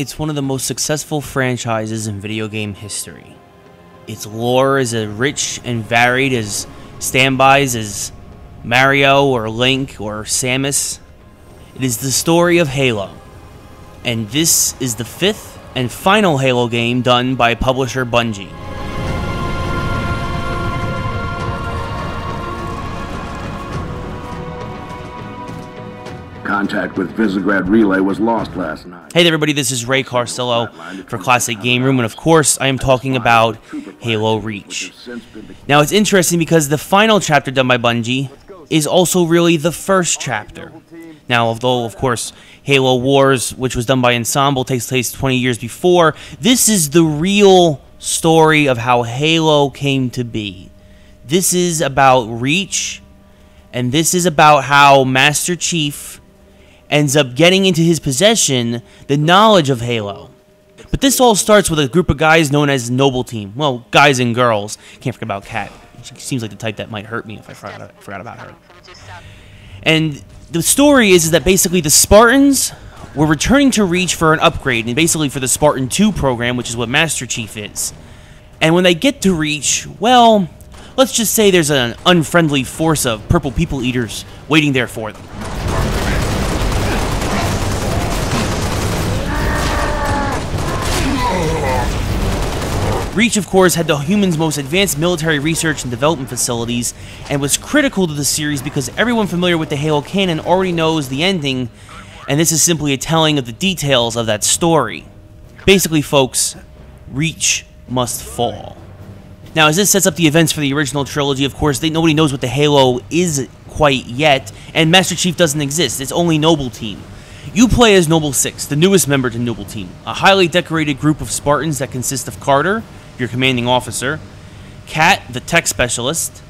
it's one of the most successful franchises in video game history. Its lore is as rich and varied as standbys as Mario or Link or Samus. It is the story of Halo, and this is the fifth and final Halo game done by publisher Bungie. Contact with Visegrad Relay was lost last night. Hey there everybody, this is Ray Carcello for Classic Game Room, and of course I am talking about Halo Reach. Now it's interesting because the final chapter done by Bungie is also really the first chapter. Now, although of course Halo Wars, which was done by Ensemble, takes place 20 years before, this is the real story of how Halo came to be. This is about Reach, and this is about how Master Chief ends up getting into his possession the knowledge of Halo. But this all starts with a group of guys known as Noble Team. Well, guys and girls. Can't forget about Kat. She seems like the type that might hurt me if I forgot about her. And the story is that basically the Spartans were returning to Reach for an upgrade, and basically for the Spartan II program, which is what Master Chief is. And when they get to Reach, well, let's just say there's an unfriendly force of purple people eaters waiting there for them. Reach, of course, had the humans' most advanced military research and development facilities, and was critical to the series because everyone familiar with the Halo canon already knows the ending, and this is simply a telling of the details of that story. Basically, folks, Reach must fall. Now, as this sets up the events for the original trilogy, of course, nobody knows what the Halo is quite yet, and Master Chief doesn't exist. It's only Noble Team. You play as Noble Six, the newest member to Noble Team, a highly decorated group of Spartans that consist of Carter, your commanding officer, Kat, the tech specialist,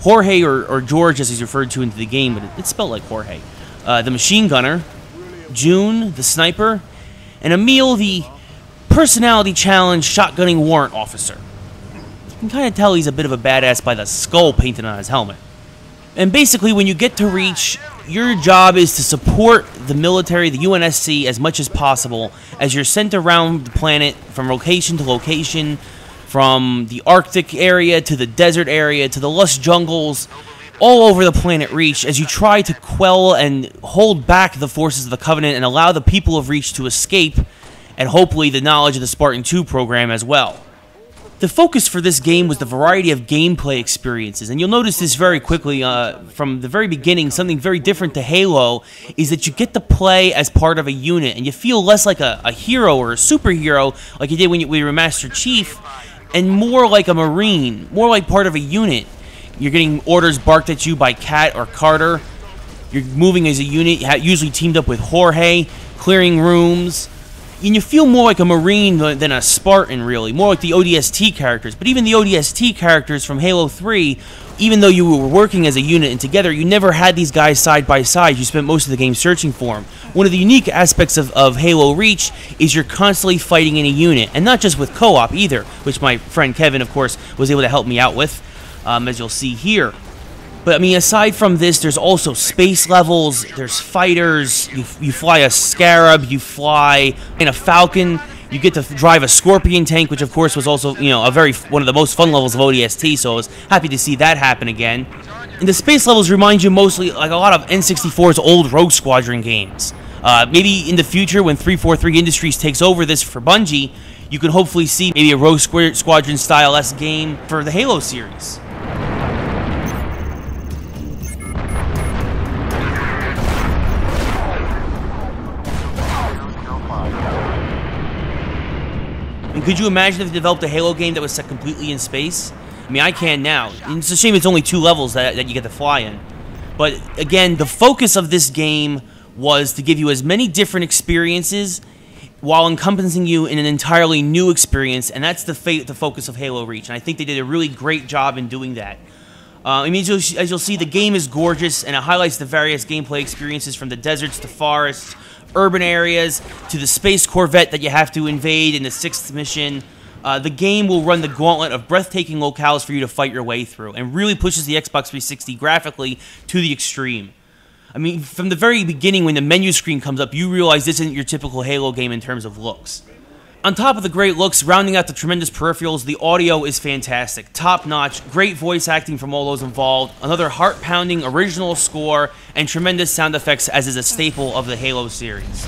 Jorge, or George as he's referred to in the game, but it's spelled like Jorge, the machine gunner, June, the sniper, and Emil, the personality challenge shotgunning warrant officer. You can kind of tell he's a bit of a badass by the skull painted on his helmet. And basically, when you get to Reach, your job is to support the military, the UNSC, as much as possible, as you're sent around the planet from location to location, from the Arctic area to the desert area to the lush jungles, all over the planet Reach, as you try to quell and hold back the forces of the Covenant and allow the people of Reach to escape, and hopefully the knowledge of the Spartan II program as well. The focus for this game was the variety of gameplay experiences, and you'll notice this very quickly from the very beginning. Something very different to Halo is that you get to play as part of a unit, and you feel less like a hero or a superhero like you did when you were Master Chief, and more like a Marine, more like part of a unit. You're getting orders barked at you by Kat or Carter, you're moving as a unit, usually teamed up with Jorge, clearing rooms. And you feel more like a Marine than a Spartan, really. More like the ODST characters. But even the ODST characters from Halo 3, even though you were working as a unit and together, you never had these guys side by side. You spent most of the game searching for them. One of the unique aspects of Halo Reach is you're constantly fighting in a unit. And not just with co-op either, which my friend Kevin, of course, was able to help me out with, as you'll see here. But, I mean, aside from this, there's also space levels, there's fighters, you fly a Scarab, you fly in a Falcon, you get to drive a Scorpion tank, which, of course, was also, you know, one of the most fun levels of ODST, so I was happy to see that happen again. And the space levels remind you mostly, like, a lot of N64's old Rogue Squadron games. Maybe in the future, when 343 Industries takes over this for Bungie, you can hopefully see maybe a Rogue Squadron-style-esque game for the Halo series. And could you imagine if they developed a Halo game that was set completely in space? I mean, I can now. And it's a shame it's only two levels that you get to fly in. But again, the focus of this game was to give you as many different experiences while encompassing you in an entirely new experience, and that's the focus of Halo Reach. And I think they did a really great job in doing that. I mean, as you'll see, the game is gorgeous, and it highlights the various gameplay experiences from the deserts to forests, urban areas, to the space corvette that you have to invade in the sixth mission. The game will run the gauntlet of breathtaking locales for you to fight your way through, and really pushes the Xbox 360 graphically to the extreme. I mean, from the very beginning when the menu screen comes up, you realize this isn't your typical Halo game in terms of looks. On top of the great looks, rounding out the tremendous peripherals, the audio is fantastic, top-notch, great voice acting from all those involved, another heart-pounding original score, and tremendous sound effects as is a staple of the Halo series.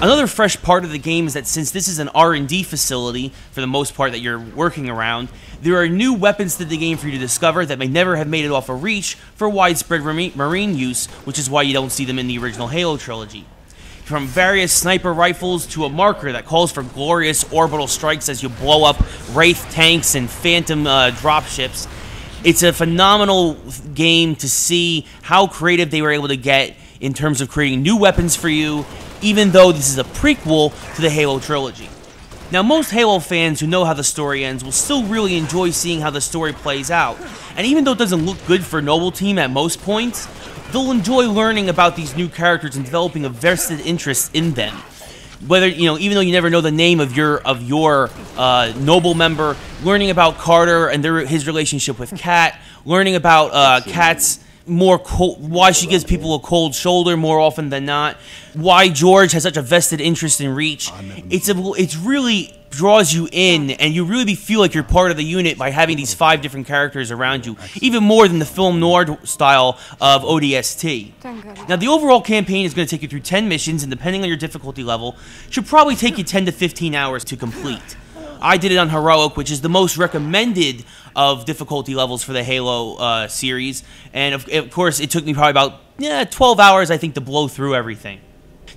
Another fresh part of the game is that since this is an R&D facility, for the most part that you're working around, there are new weapons to the game for you to discover that may never have made it off of Reach for widespread Marine use, which is why you don't see them in the original Halo trilogy. From various sniper rifles to a marker that calls for glorious orbital strikes as you blow up Wraith tanks and Phantom dropships, it's a phenomenal game to see how creative they were able to get in terms of creating new weapons for you, even though this is a prequel to the Halo trilogy. Now, most Halo fans who know how the story ends will still really enjoy seeing how the story plays out, and even though it doesn't look good for Noble Team at most points, they'll enjoy learning about these new characters and developing a vested interest in them. Whether, you know, even though you never know the name of your Noble member, learning about Carter and his relationship with Kat, learning about Kat's why she gives people a cold shoulder more often than not, why George has such a vested interest in Reach. It's really draws you in, and you really feel like you're part of the unit by having these 5 different characters around you, even more than the film noir style of ODST. Now, the overall campaign is going to take you through 10 missions, and depending on your difficulty level, should probably take you 10 to 15 hours to complete. I did it on Heroic, which is the most recommended of difficulty levels for the Halo series. And of course, it took me probably about 12 hours, I think, to blow through everything.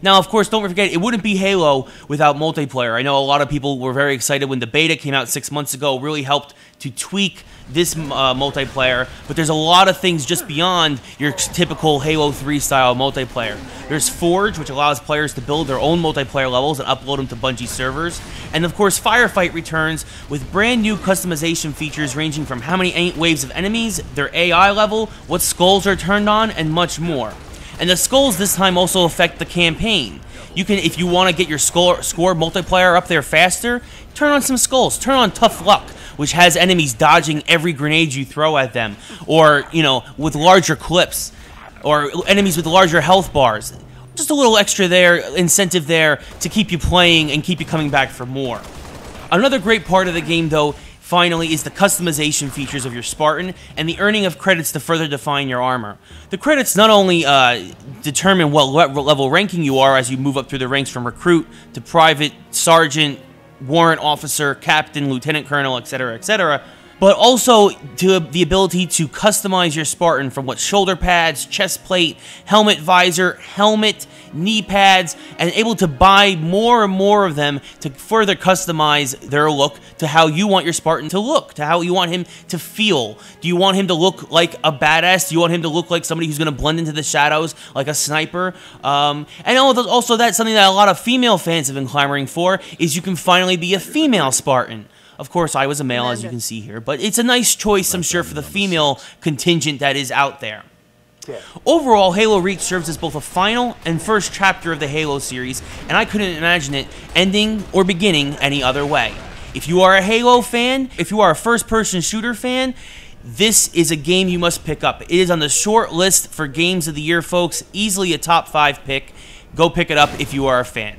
Now, of course, don't forget, it wouldn't be Halo without multiplayer. I know a lot of people were very excited when the beta came out 6 months ago. It really helped to tweak this multiplayer, but there's a lot of things just beyond your typical Halo 3 style multiplayer. There's Forge, which allows players to build their own multiplayer levels and upload them to Bungie servers. And of course, Firefight returns with brand new customization features ranging from how many waves of enemies, their AI level, what skulls are turned on, and much more. And the skulls this time also affect the campaign. You can, if you want to get your score multiplier up there faster, turn on some skulls. Turn on Tough Luck, which has enemies dodging every grenade you throw at them, or, you know, with larger clips, or enemies with larger health bars. Just a little extra there, incentive there to keep you playing and keep you coming back for more. Another great part of the game, though, finally, is the customization features of your Spartan and the earning of credits to further define your armor. The credits not only determine what level ranking you are as you move up through the ranks from recruit to private, sergeant, warrant officer, captain, lieutenant colonel, etc., but also to the ability to customize your Spartan from what shoulder pads, chest plate, helmet visor, helmet, knee pads, and able to buy more and more of them to further customize their look to how you want your Spartan to look, to how you want him to feel. Do you want him to look like a badass? Do you want him to look like somebody who's going to blend into the shadows, like a sniper? And also that's something that a lot of female fans have been clamoring for, is you can finally be a female Spartan. Of course, I was a male, as you can see here, but it's a nice choice, I'm sure, for the female contingent that is out there. Overall, Halo Reach serves as both a final and first chapter of the Halo series, and I couldn't imagine it ending or beginning any other way. If you are a Halo fan, if you are a first-person shooter fan, this is a game you must pick up. It is on the short list for games of the year, folks, easily a top 5 pick. Go pick it up if you are a fan.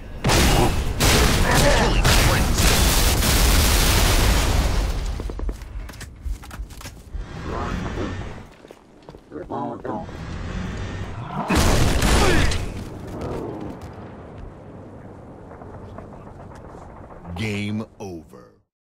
Oh, no.